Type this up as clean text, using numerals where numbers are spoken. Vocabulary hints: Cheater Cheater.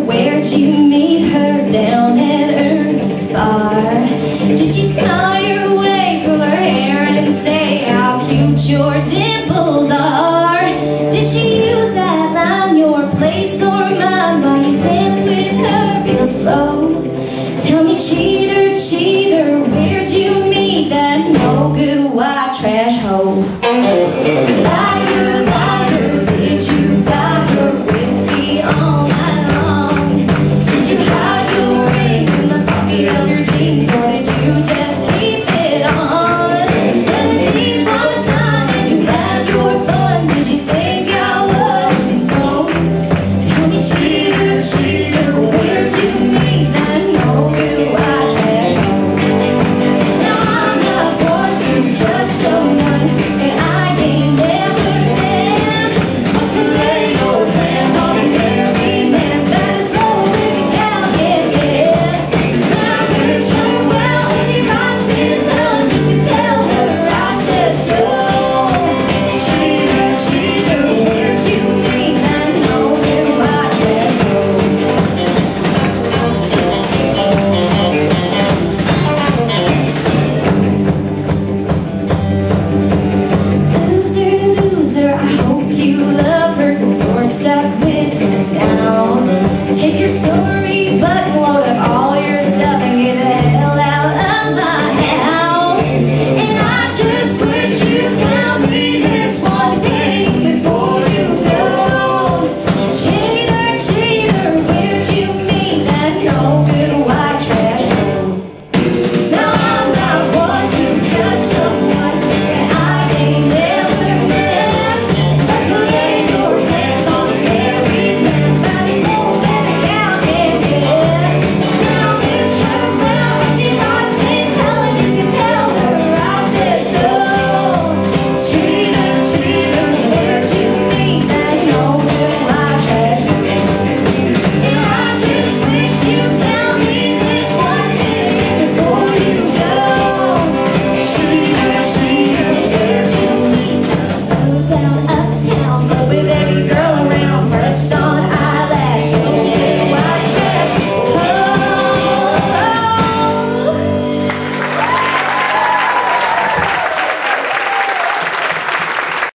where'd you meet her? Down at Ernie's bar. Did she smile your way, twirl her hair and say how cute your dimples are? Did she use that line, your place or mine, while you dance with her real slow? Tell me, cheater, cheater, where'd you meet that no good white trash hoe? Liar, liar, did you buy her whiskey all night long? Did you hide your ring in the pocket of your jeans, or did you just keep it on? When the deed was done and you had your fun, did you think I wasn't wrong? Tell me, cheater, cheater,